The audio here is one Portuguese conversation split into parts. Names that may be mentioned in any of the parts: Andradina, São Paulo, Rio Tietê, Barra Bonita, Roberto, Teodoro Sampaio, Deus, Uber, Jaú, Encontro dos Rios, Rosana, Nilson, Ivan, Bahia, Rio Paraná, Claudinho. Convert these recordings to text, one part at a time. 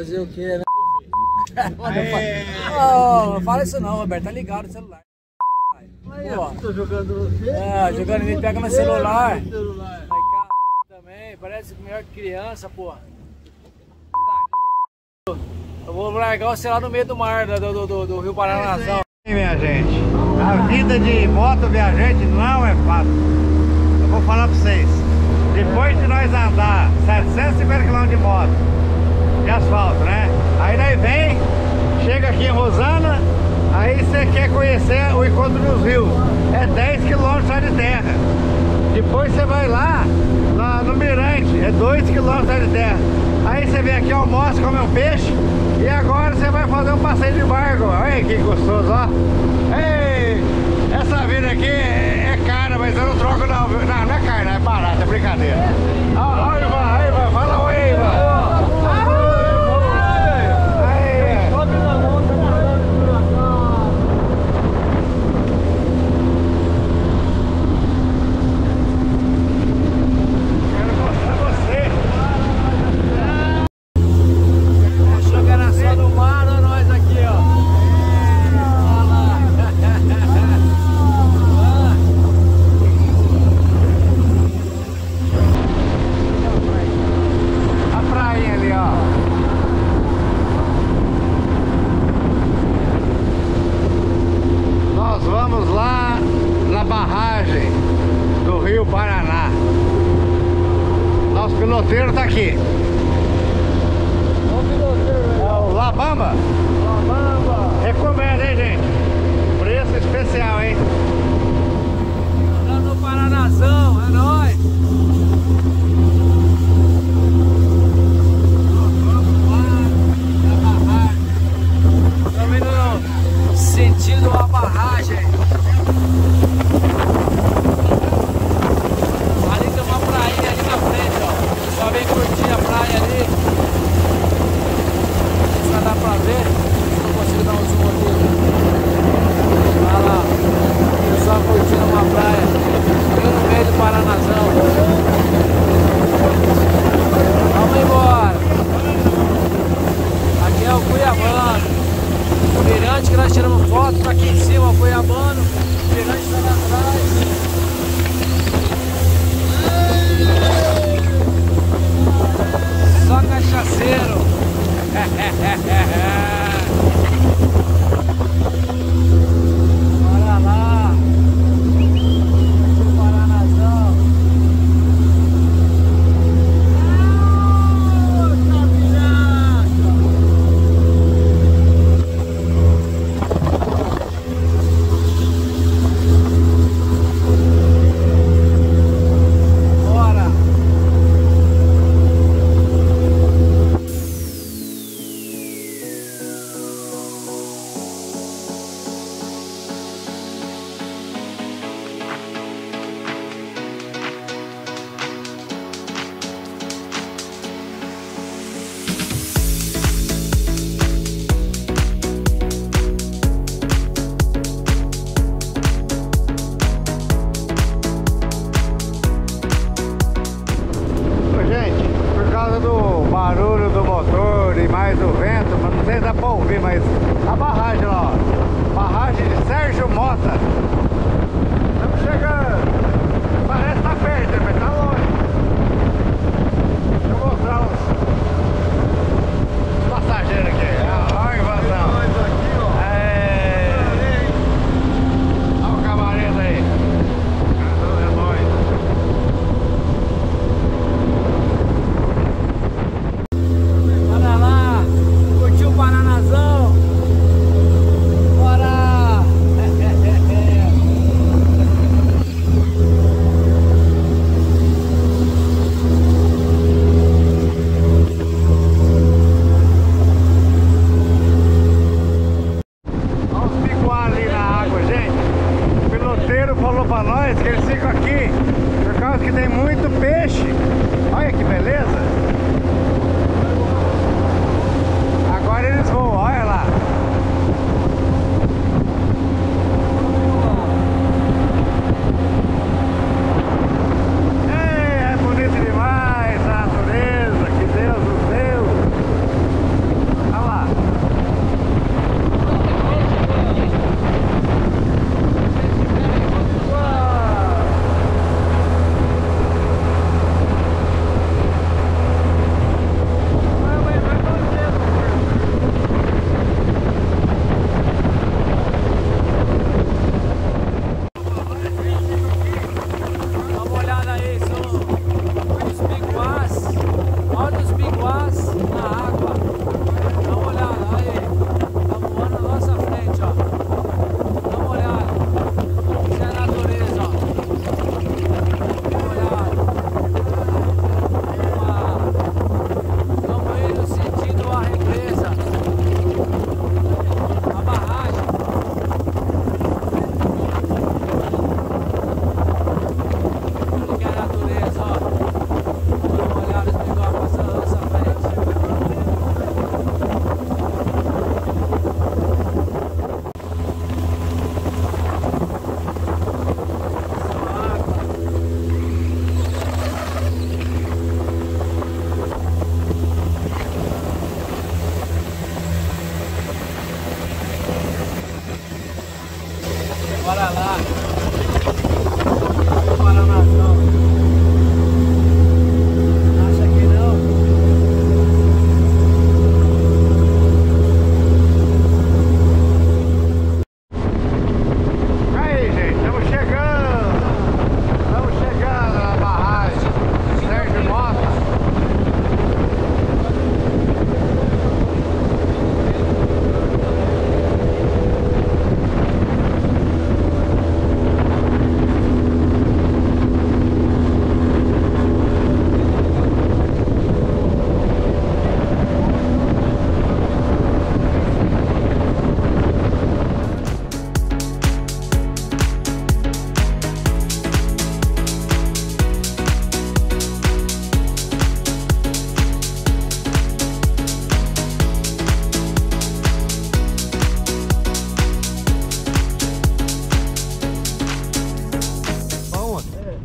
Fazer o que, né? Oh, fala isso não, Roberto, tá ligado no celular. Pô, tô jogando você. É, jogando ele pega no celular. Ai, c... também, parece melhor que criança, porra. Eu vou largar o celular no meio do mar, do Rio Paraná. Minha gente, a vida de moto viajante não é fácil. Eu vou falar pra vocês. Depois de nós andar 750 km de moto, de asfalto, né? Aí nós vem, chega aqui em Rosana, aí você quer conhecer o Encontro dos Rios. É 10 km só de terra. Depois você vai lá no Mirante, é 2 km só de terra. Aí você vem aqui, almoça, come um peixe. E agora você vai fazer um passeio de barco. Olha que gostoso, ó. Ei, essa vida aqui é cara, mas eu não troco não. Não, não é cara, é barata, é brincadeira. Ó, Ivan, fala oi,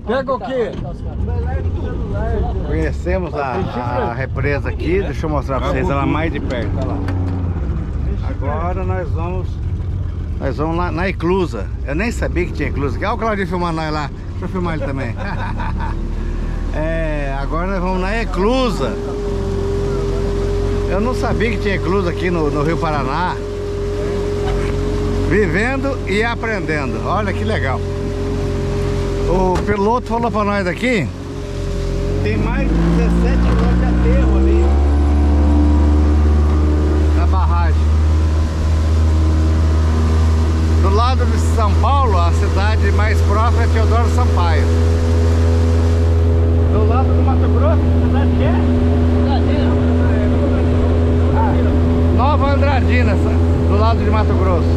Pega o quê? Conhecemos a represa aqui, deixa eu mostrar pra vocês ela mais de perto. Agora nós vamos lá na eclusa. Eu nem sabia que tinha eclusa. Olha o Claudinho filmando nós lá. Deixa eu filmar ele também. É, agora nós vamos na eclusa. Eu não sabia que tinha eclusa aqui no Rio Paraná. Vivendo e aprendendo. Olha que legal. O piloto falou pra nós daqui. Tem mais de 17 horas de aterro ali. Na barragem. Do lado de São Paulo, a cidade mais próxima é Teodoro Sampaio. Do lado do Mato Grosso, a cidade que é? Nova Andradina, do lado de Mato Grosso.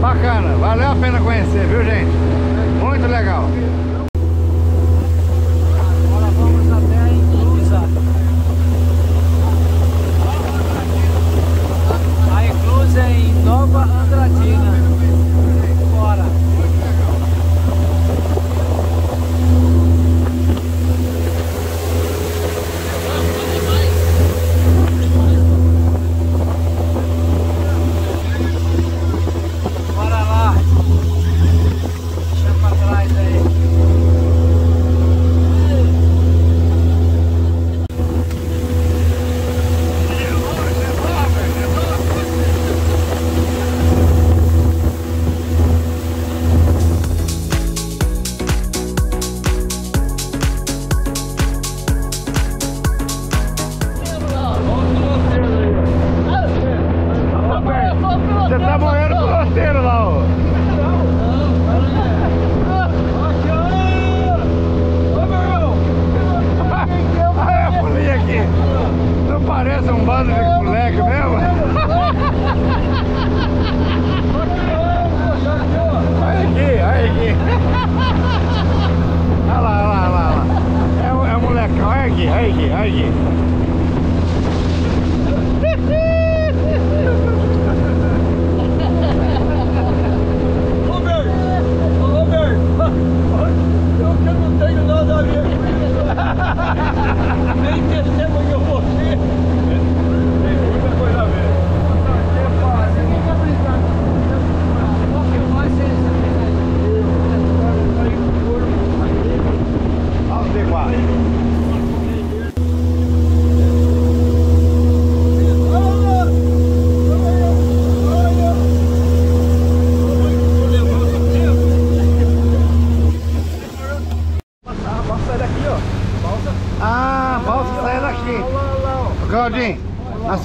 Bacana, valeu a pena conhecer, viu, gente? Muito legal. Agora vamos até a eclusa. A eclusa é em Nova Andradina. Bora.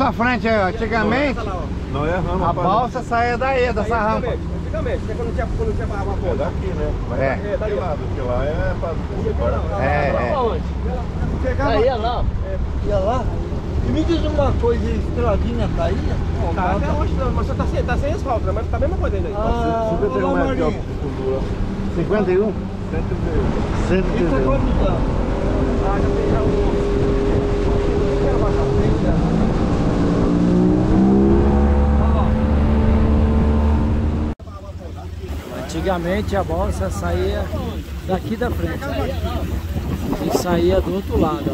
Na frente, antigamente a balsa saía daí, dessa rampa. Antigamente, quando não tinha barra pra daqui, né? Mas é dali lado, que lá é pra... É lá, ia lá. E me diz uma coisa, estradinha caía? Tá até hoje, mas só tá sem asfalto, mas tá a mesma coisa ainda. 51 metros de altura. 51? 131. E foi quantos anos? Ah, já tem já um... Quero baixar frente, já. Antigamente a balsa saía daqui da frente e saía do outro lado.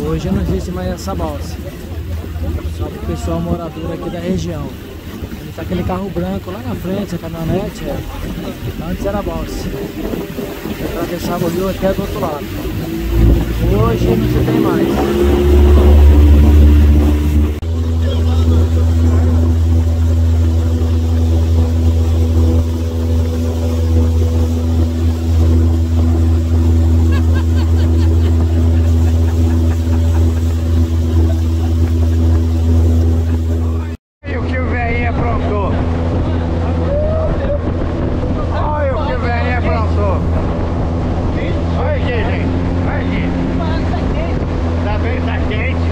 Hoje não existe mais essa balsa. Só para o pessoal morador aqui da região. Tá aquele carro branco lá na frente, a caminhonete. Antes era a balsa. Atravessava o rio até do outro lado. Hoje não se tem mais. Olha aqui, gente. Olha aqui. Tá bem, tá quente.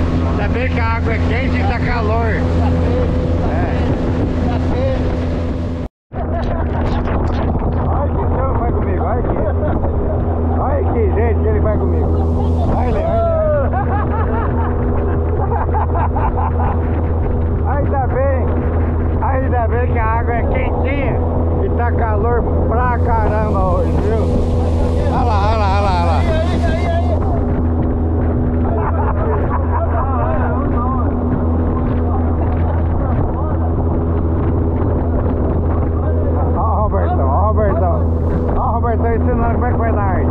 Roberto Bernardi.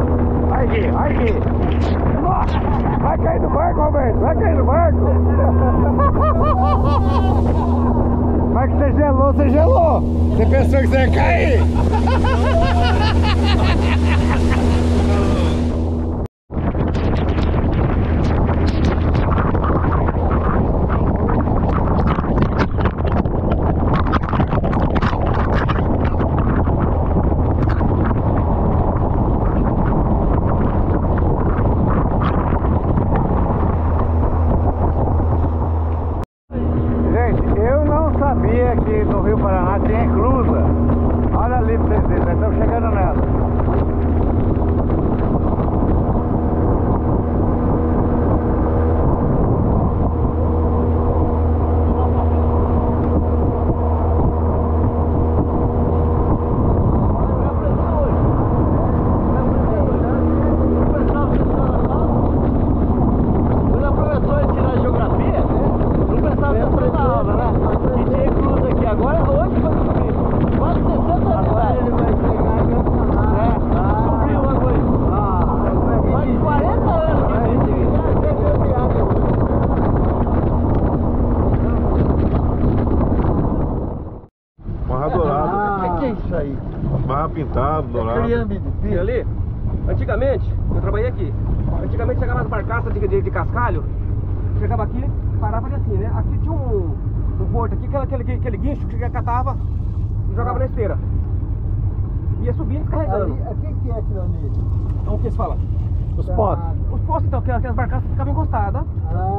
Vai aqui, vai aqui. Nossa, vai cair do barco, Roberto. Vai cair do barco. Vai que você gelou, você gelou. Você pensou que você ia cair? Pintado, dourado. Ali, antigamente, eu trabalhei aqui. Antigamente chegava nas barcaças de cascalho, chegava aqui, parava de assim, né? Aqui tinha um porto aqui, aquele guincho que catava e jogava na esteira. Ia subindo e descarregando. O que é aquilo ali? Então o que se fala? Os postos. Os postos, então, que as barcaças ficavam encostadas,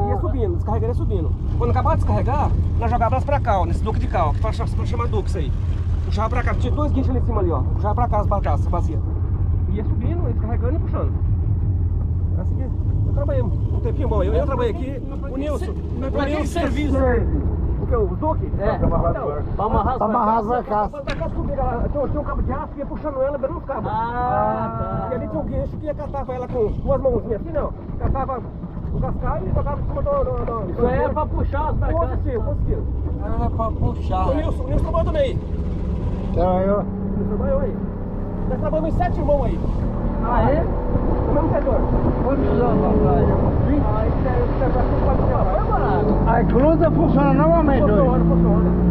ia subindo, descarregando e subindo. Quando acabava de descarregar, nós jogávamos pra cá, ó, nesse duque de cá, ó, que chama duque isso aí. Puxava pra cá, tinha dois guinchos ali em cima ali, ó. Puxava pra cá as barcaças vazias. Ia subindo, ia descarregando e puxando. Era assim que eu trabalhei um tempinho bom. Eu trabalhei aqui, o Nilson. Mas pra que serviço? O que? O duque? É. Pra amarrar as barcaças. Tinha um cabo de aço que ia puxando ela, beirando os cabos. E ali tinha um guincho que ia catava ela com duas mãozinhas assim, não. Catava o cascalho e jogava em cima do... Isso é pra puxar as barcaças. Era pra puxar. O Nilson trabalhou também. Trabalhou? Trabalhou aí. Nós trabalhamos em 7 irmãos aí. Ah, é? O mesmo setor. Quantos anos atrás? 20? Ah, isso é o setor 4 de hora. Vai barato. A inclusa funciona normalmente hoje? Funciona, funciona.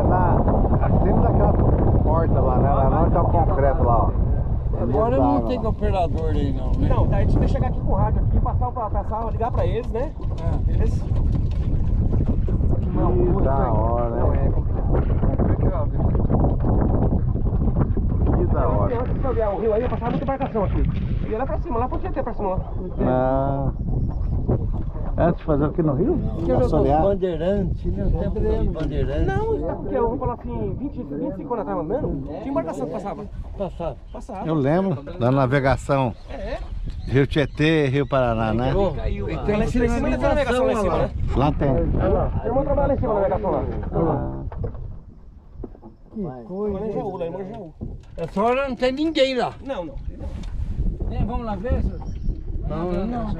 acima daquela porta lá, né? Lá não tá concreto lá, ó. Agora eu não tenho operador aí não, né? Não, tá, a gente tem que chegar aqui com o rádio aqui, passar pra sala, ligar pra eles, né? É, eles... Que da hora, né? Que da hora. Antes de jogar o rio aí, eu passava muita embarcação aqui. E ia lá pra cima, lá pro Tietê, pra cima lá. Ah... Antes de fazer o que no rio? Bandeirante, né? Bandeirante. Não, isso é porque eu vou falar assim, 25 anos atrás, mano, tinha embarcação que passava. Passava. Eu lembro da navegação. É. Rio Tietê, Rio Paraná, né? Caiu, lá tem navegação lá em cima, né? Lá tem. Meu irmão trabalha lá em cima da navegação lá. Que coisa. Lá em Jaú, lá em Jaú. Essa hora não tem ninguém lá. Não, não. Vamos lá ver, senhor? Não, não, não.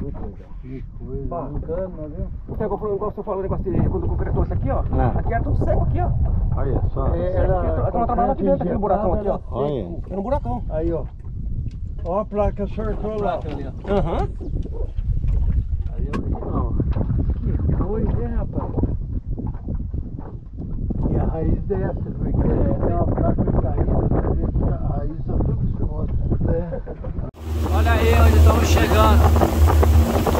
Muito legal. Que coisa. Ó, bacana, viu? Então, igual o senhor falou, o negócio de quando completou isso aqui, ó. É. Aqui era tudo seco aqui, ó. Olha só. Era trabalhava aqui dentro, aquele buracão aqui, ó. Olha. Era um buracão. Aí, ó. Ó a placa, sortou lá. Aham. Aí, ó. Que coisa, hein, rapaz? E a raiz dessa, porque é uma placa caída, a raiz tá tudo escrota. Olha aí onde estamos chegando,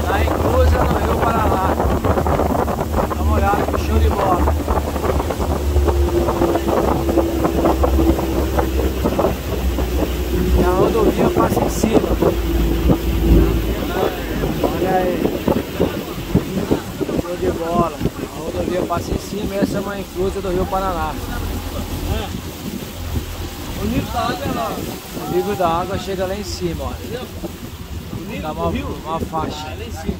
na inclusa no Rio Paraná. Dá uma olhada que show de bola. E a rodovia passa em cima. Olha aí. Show de bola. A rodovia passa em cima e essa é uma inclusa do Rio Paraná. O nível da água é lá. O nível da água chega lá em cima, olha. Dá uma faixa. Lá em cima.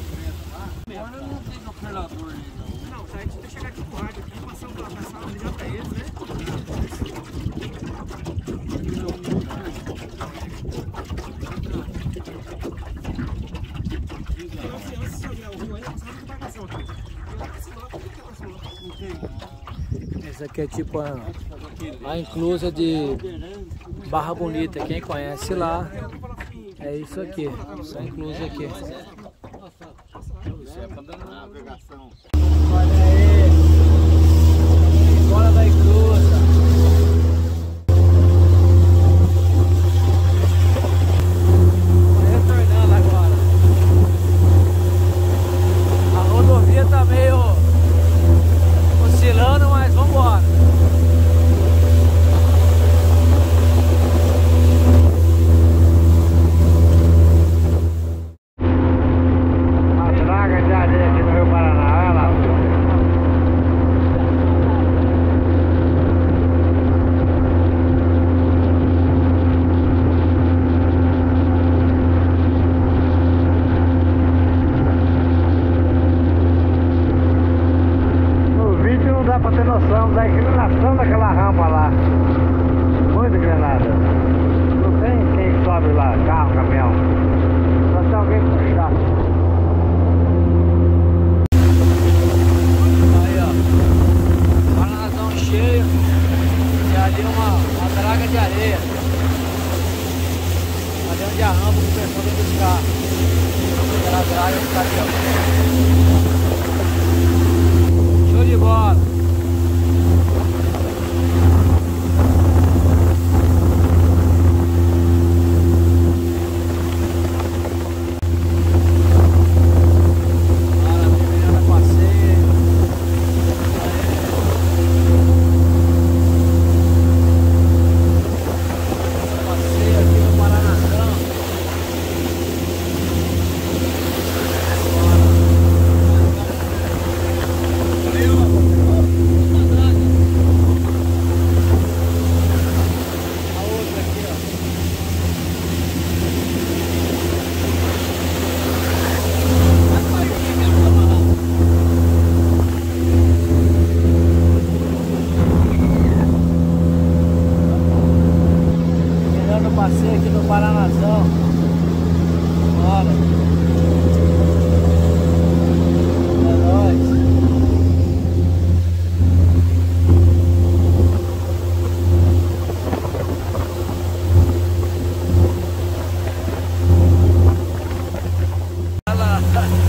Agora não tem operador ali, não. Não, a gente tem que chegar aqui com o rádio aqui, passar uma sala, ligar pra eles, né? Antes de olhar o rio aí, passava muita embarcação aqui. Essa aqui é tipo a inclusa de Barra Bonita, quem conhece lá, é isso aqui, essa inclusa aqui. Olha aí, fora da inclusa. Vai retornando agora. A rodovia tá meio oscilando, mas vamos embora.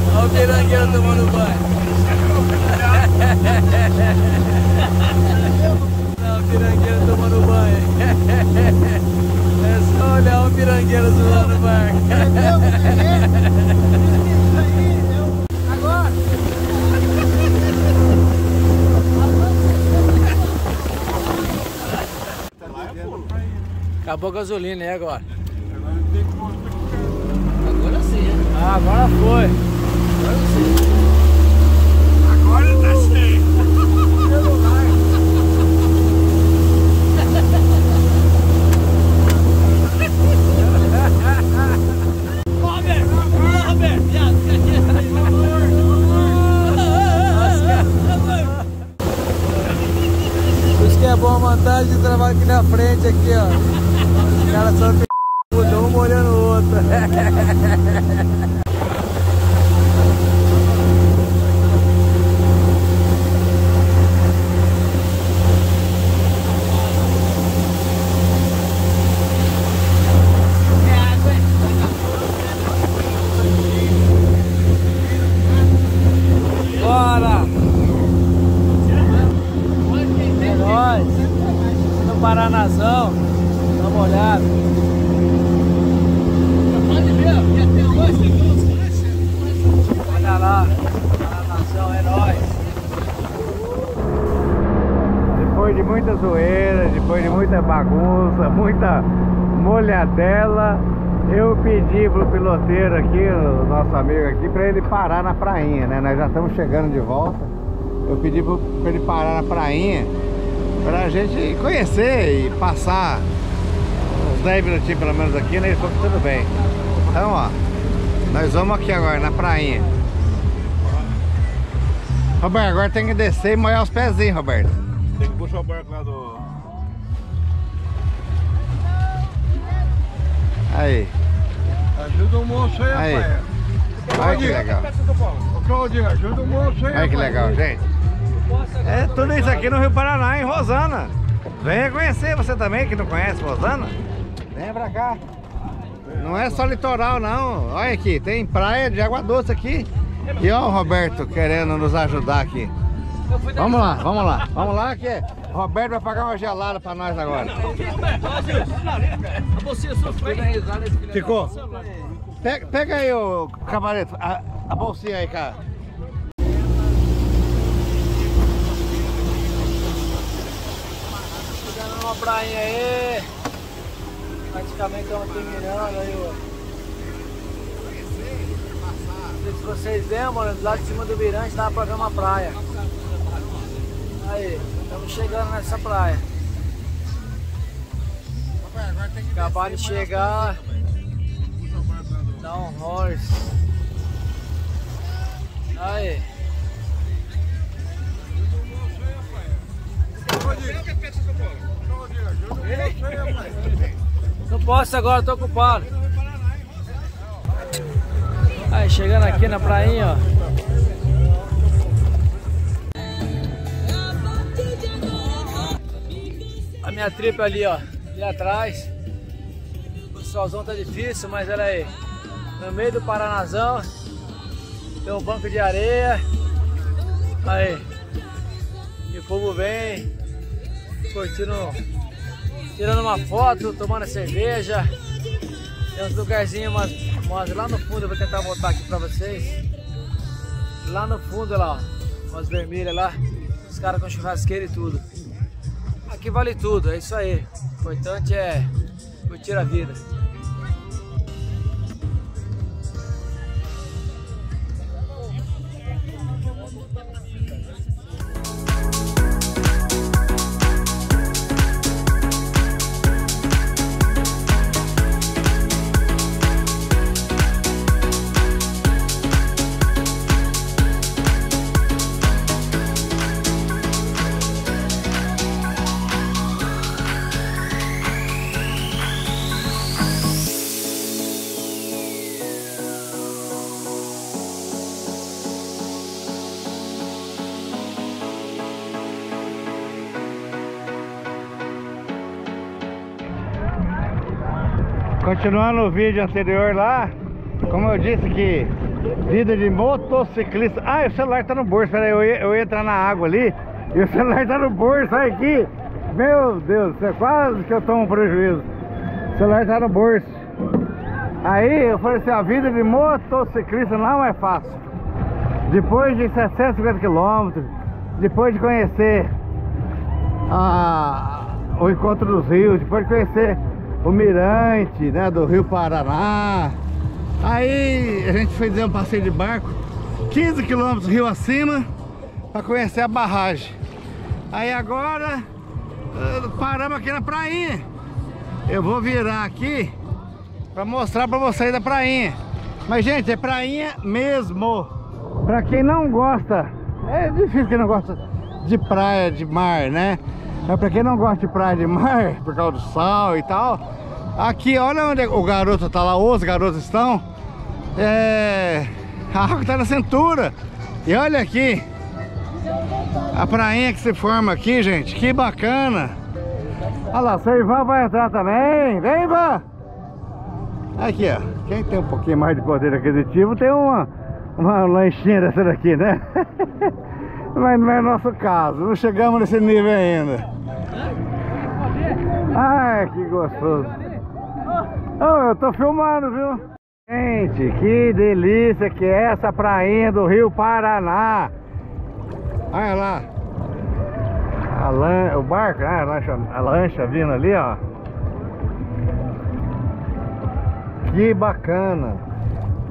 Olha o Terangueiro tomando banho. Mangueira zoando o barco. Agora! Acabou a gasolina, é agora? Agora não tem posto aqui. Agora sim. Ah, agora foi. Agora sim. Agora tá cheio. É boa vantagem de trabalho aqui na frente, aqui ó. Os caras só ficam um molhando o outro. Paranazão, dá uma olhada. Olha lá, Paranazão é nóis. Depois de muita zoeira, depois de muita bagunça, muita molhadela, eu pedi pro piloteiro aqui, o nosso amigo aqui, pra ele parar na prainha, né? Nós já estamos chegando de volta. Eu pedi pra ele parar na prainha pra gente conhecer e passar uns 10 minutinhos pelo menos aqui, né? Ele falou que tudo bem. Então, ó, nós vamos aqui agora na prainha. Roberto, agora tem que descer e molhar os pezinhos, Roberto. Tem que puxar o barco lá do... Aí. Ajuda o moço aí, aí, rapaz. Olha que legal. Claudinho, ajuda o moço aí, olha que legal, gente. É tudo isso aqui no Rio Paraná, em Rosana. Venha conhecer, você também que não conhece Rosana. Venha pra cá. Não é só litoral não. Olha aqui, tem praia de água doce aqui. E ó o Roberto querendo nos ajudar aqui. Vamos lá, vamos lá. Vamos lá que o Roberto vai pagar uma gelada pra nós agora. Ficou? Pega aí o camarito, a bolsinha aí, cara. Uma prainha aí, praticamente estamos terminando aí, ó. Não sei se vocês lembram, do lado de cima do Mirante dava pra ver uma praia. Aí, estamos chegando nessa praia. Acabaram de chegar, dá um rolê. Aí. Não posso agora, tô ocupado. Aí chegando aqui na prainha, ó. A minha tripa ali, ó, ali atrás. O solzão tá difícil, mas olha aí. No meio do Paranazão tem um banco de areia. Aí. E o povo vem curtindo, tirando uma foto, tomando cerveja. Tem uns lugarzinhos, mas lá no fundo, eu vou tentar voltar aqui pra vocês. Lá no fundo, lá, ó, umas vermelhas lá, os caras com churrasqueira e tudo. Aqui vale tudo, é isso aí. O importante é curtir a vida. Continuando o vídeo anterior lá, como eu disse que vida de motociclista... Ah, o celular tá no bolso, peraí, eu ia entrar na água ali e o celular tá no bolso, olha aqui. Meu Deus, quase que eu tomo um prejuízo. O celular tá no bolso. Aí eu falei assim, a vida de motociclista não é fácil. Depois de 750 quilômetros, depois de conhecer o Encontro dos Rios, depois de conhecer o mirante, né, do Rio Paraná, aí a gente fez um passeio de barco, 15 quilômetros rio acima, para conhecer a barragem. Aí agora paramos aqui na prainha. Eu vou virar aqui para mostrar para vocês da prainha. Mas gente, é prainha mesmo. Para quem não gosta, é difícil quem não gosta de praia, de mar, né? Mas para quem não gosta de praia, de mar, por causa do sal e tal, aqui olha onde o garoto tá lá, os garotos estão. A água tá na cintura. E olha aqui a prainha que se forma aqui, gente, que bacana. Olha lá, seu Ivan vai entrar também. Vem, Ivan! Aqui, ó, quem tem um pouquinho mais de poder aquisitivo tem uma lanchinha dessa daqui, né? Mas não é nosso caso, não chegamos nesse nível ainda. Ai, que gostoso. Oh, eu tô filmando, viu? Gente, que delícia que é essa prainha do Rio Paraná. Olha lá o barco, né? a lancha vindo ali, ó. Que bacana.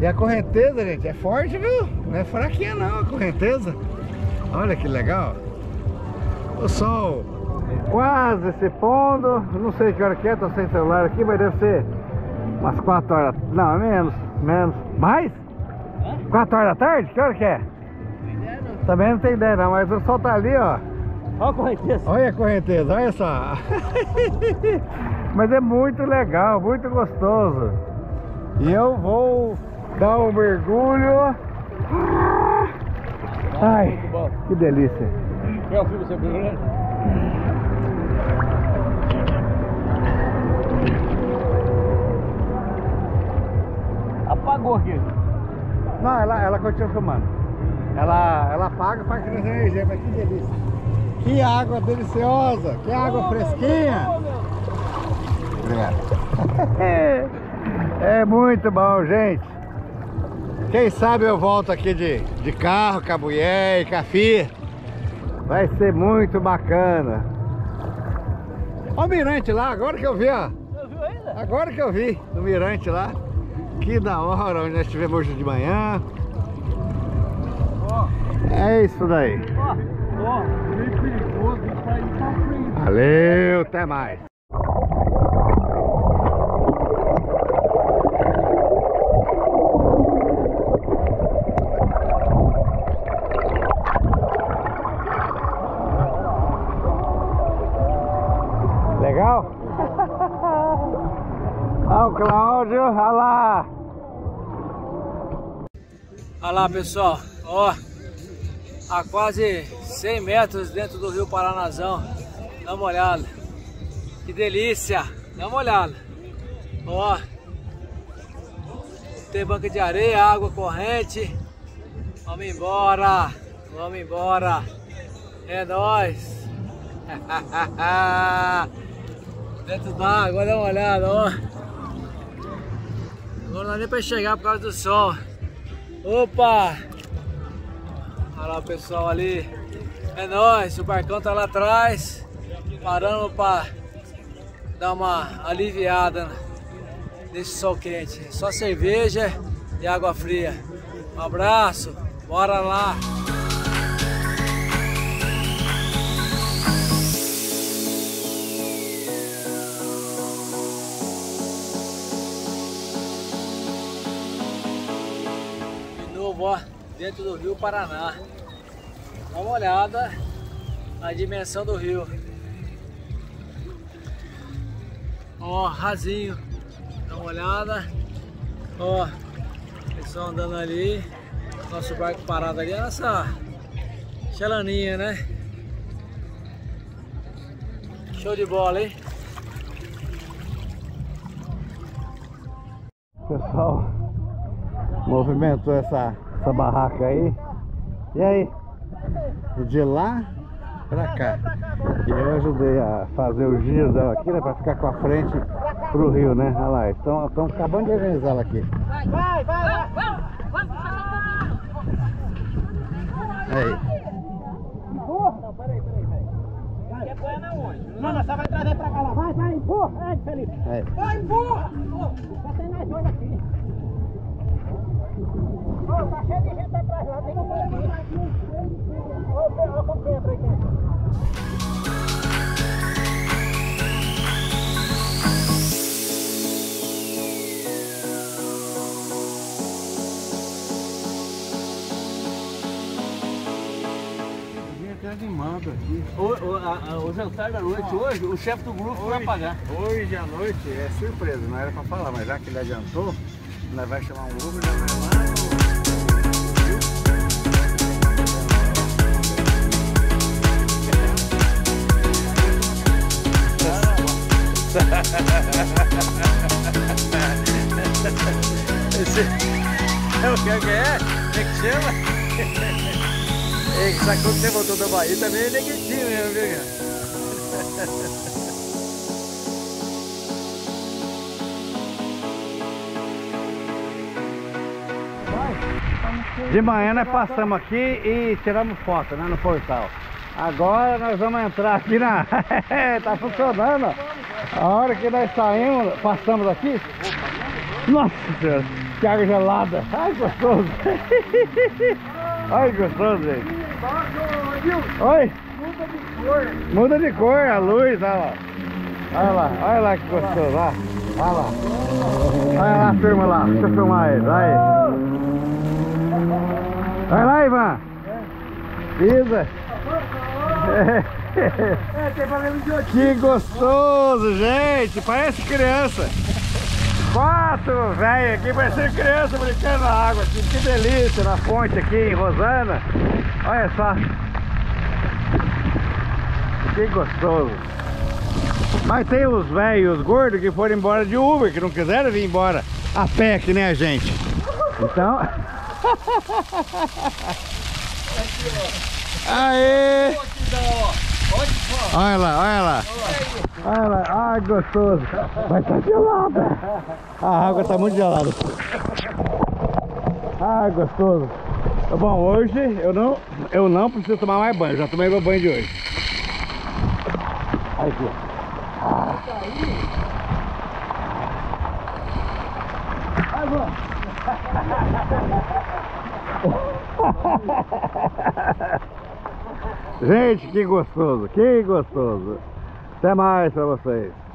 E a correnteza, gente, é forte, viu? Não é fraquinha não, a correnteza. Olha que legal. O sol quase se pondo. Não sei que hora que é, tô sem celular aqui, mas deve ser umas 4 horas. Não, menos. Mais? 4 horas da tarde? Que hora que é? Também não tem ideia não, mas o sol tá ali, ó. Olha a correnteza. Olha a correnteza, olha só. Mas é muito legal, muito gostoso. E eu vou dar um mergulho. Ai, que delícia. É o filme do seu primeiro? Apagou aqui. Não, ela continua filmando. Ela apaga para que não tenha energia, mas que delícia. Que água deliciosa, que água fresquinha. Obrigado. É muito bom, gente. Quem sabe eu volto aqui de carro, com a mulher e com a filha. Vai ser muito bacana. Olha o mirante lá, agora que eu vi, ó. Você viu ainda? Agora que eu vi o mirante lá. Que da hora, onde nós estivemos hoje de manhã. É isso daí. Valeu, até mais. Legal? Olha o Cláudio, olha lá. Olha lá, pessoal, ó. A quase 100 metros dentro do Rio Paranazão. Dá uma olhada. Que delícia. Dá uma olhada. Ó. Tem banca de areia, água corrente. Vamos embora. Vamos embora. É nóis. Dentro da água, dá uma olhada, ó. Agora não dá nem pra chegar por causa do sol. Opa! Olha lá o pessoal ali, é nóis, o barcão tá lá atrás, parando para dar uma aliviada nesse sol quente. Só cerveja e água fria. Um abraço, bora lá! De novo, ó. Dentro do Rio Paraná. Dá uma olhada na dimensão do rio. Ó, rasinho. Dá uma olhada. Ó, pessoal andando ali. Nosso barco parado ali. Olha essa chalaninha, né? Show de bola, hein? Pessoal, movimentou essa barraca aí. E aí? De lá pra cá. E eu ajudei a fazer o giro dela aqui, né? Pra ficar com a frente pro rio, né? Olha lá, estão acabando de organizar ela aqui. Vai. Não, só vai trazer pra cá lá. Vai, empurra. É, Felipe. É. Vai, empurra. Só tem nós dois aqui. Ô, tá cheio de gente atrás lá. Tem que fazer aqui. Ô, como que entra aí, animado aqui. O jantar da noite, hoje, o chefe do grupo vai pagar. Hoje à noite é surpresa, não era para falar, mas já que ele adiantou, nós vai chamar um Uber, já vai lá. O que é? É, sabe quando você voltou da Bahia também é neguetinho mesmo, viu? De manhã nós passamos aqui e tiramos foto, né, no portal. Agora nós vamos entrar aqui na... Tá funcionando, ó. A hora que nós saímos, passamos aqui... Nossa Senhora, que água gelada. Ai, gostoso. Ai, gostoso, gente. Oi? Muda de cor. Muda de cor, a luz, olha lá. Olha lá que gostoso, olha lá. Olha lá, turma lá, deixa eu filmar eles, olha aí. Olha lá, Ivan. Pisa. Que gostoso, gente, parece criança. Quatro velho aqui, parecendo criança brincando na água aqui, que delícia, na fonte aqui em Rosana. Olha só, que gostoso. Mas tem os velhos, os gordos que foram embora de Uber, que não quiseram vir embora a pé, que nem a gente. Então... Aê! Olha lá, olha lá. Olha lá, ai gostoso. Mas tá gelada. A água tá muito gelada. Ai gostoso. Bom, hoje eu não preciso tomar mais banho. Já tomei meu banho de hoje. Aqui. Ah. Gente, que gostoso, que gostoso. Até mais pra vocês.